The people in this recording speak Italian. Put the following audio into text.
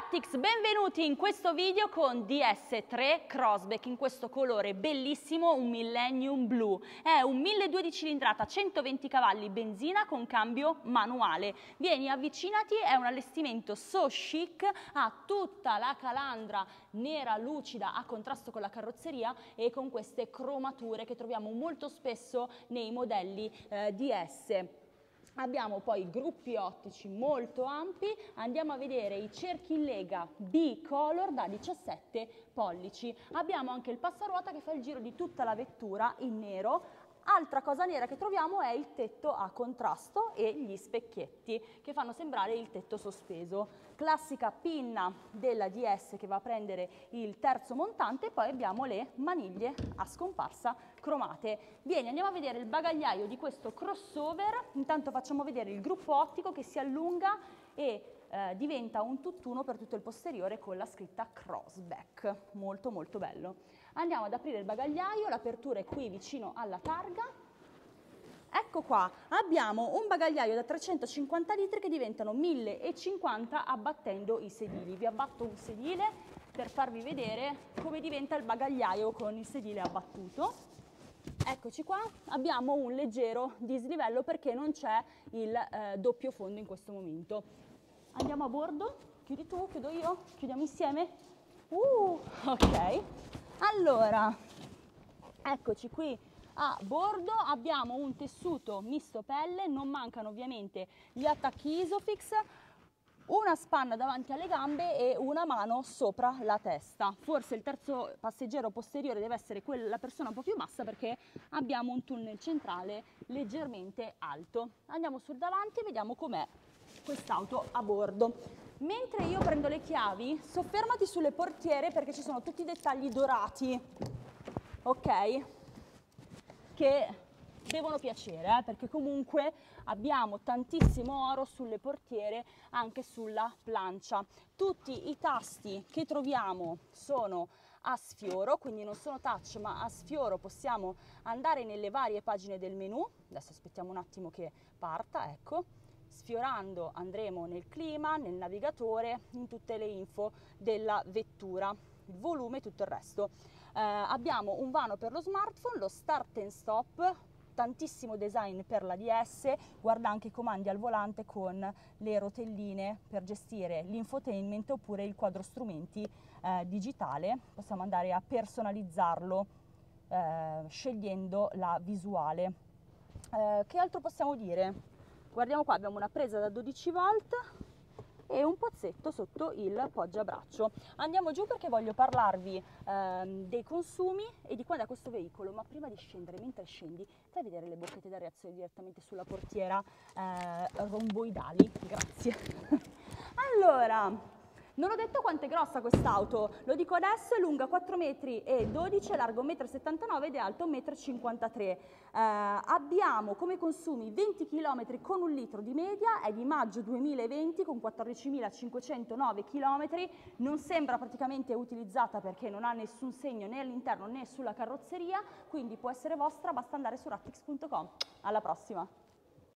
Rattix, benvenuti in questo video con DS3 Crossback in questo colore bellissimo, un Millennium Blue. È un 1.2 di cilindrata, 120 cavalli, benzina con cambio manuale. Vieni, avvicinati, è un allestimento so chic, ha tutta la calandra nera lucida a contrasto con la carrozzeria e con queste cromature che troviamo molto spesso nei modelli DS. Abbiamo poi gruppi ottici molto ampi, andiamo a vedere i cerchi in lega B-Color da 17 pollici. Abbiamo anche il passaruota che fa il giro di tutta la vettura in nero. Altra cosa nera che troviamo è il tetto a contrasto e gli specchietti che fanno sembrare il tetto sospeso. Classica pinna della DS che va a prendere il terzo montante e poi abbiamo le maniglie a scomparsa cromate. Bene, andiamo a vedere il bagagliaio di questo crossover. Intanto facciamo vedere il gruppo ottico che si allunga e diventa un tutt'uno per tutto il posteriore con la scritta Crossback, molto bello. Andiamo ad aprire il bagagliaio, l'apertura è qui vicino alla targa. Ecco qua, abbiamo un bagagliaio da 350 litri che diventano 1050 abbattendo i sedili. Vi abbatto un sedile per farvi vedere come diventa il bagagliaio con il sedile abbattuto. Eccoci qua, abbiamo un leggero dislivello perché non c'è il doppio fondo in questo momento. Andiamo a bordo, chiudi tu, chiudo io, chiudiamo insieme. Ok, allora, eccoci qui a bordo, abbiamo un tessuto misto pelle, non mancano ovviamente gli attacchi Isofix, una spanna davanti alle gambe e una mano sopra la testa. Forse il terzo passeggero posteriore deve essere la persona un po' più bassa perché abbiamo un tunnel centrale leggermente alto. Andiamo sul davanti e vediamo com'è quest'auto a bordo. Mentre io prendo le chiavi, soffermati sulle portiere perché ci sono tutti i dettagli dorati, ok? Che devono piacere, perché comunque abbiamo tantissimo oro sulle portiere, anche sulla plancia. Tutti i tasti che troviamo sono a sfioro, quindi non sono touch ma a sfioro, possiamo andare nelle varie pagine del menu. Adesso aspettiamo un attimo che parta, ecco. Sfiorando andremo nel clima, nel navigatore, in tutte le info della vettura, il volume e tutto il resto. Abbiamo un vano per lo smartphone, lo start and stop, tantissimo design per la DS, guarda anche i comandi al volante con le rotelline per gestire l'infotainment oppure il quadro strumenti digitale, possiamo andare a personalizzarlo scegliendo la visuale. Che altro possiamo dire? Guardiamo qua, abbiamo una presa da 12 volt e un pozzetto sotto il poggiabraccio. Andiamo giù perché voglio parlarvi dei consumi e di quando è questo veicolo, ma prima di scendere, mentre scendi, fai vedere le bocchette da reazione direttamente sulla portiera romboidali, grazie. Allora, non ho detto quanto è grossa quest'auto, lo dico adesso, è lunga 4,12 m, largo 1,79 m ed è alto 1,53 m. Abbiamo come consumi 20 km con un litro di media, è di maggio 2020 con 14.509 km, non sembra praticamente utilizzata perché non ha nessun segno né all'interno né sulla carrozzeria, quindi può essere vostra, basta andare su rattix.com. Alla prossima!